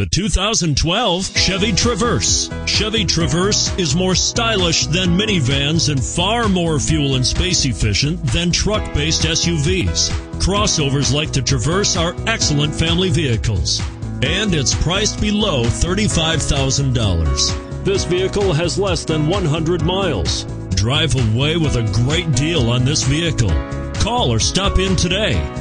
The 2012 Chevy Traverse. Chevy Traverse is more stylish than minivans and far more fuel and space efficient than truck-based SUVs. Crossovers like the Traverse are excellent family vehicles, and it's priced below $35,000. This vehicle has less than 100 miles. Drive away with a great deal on this vehicle. Call or stop in today.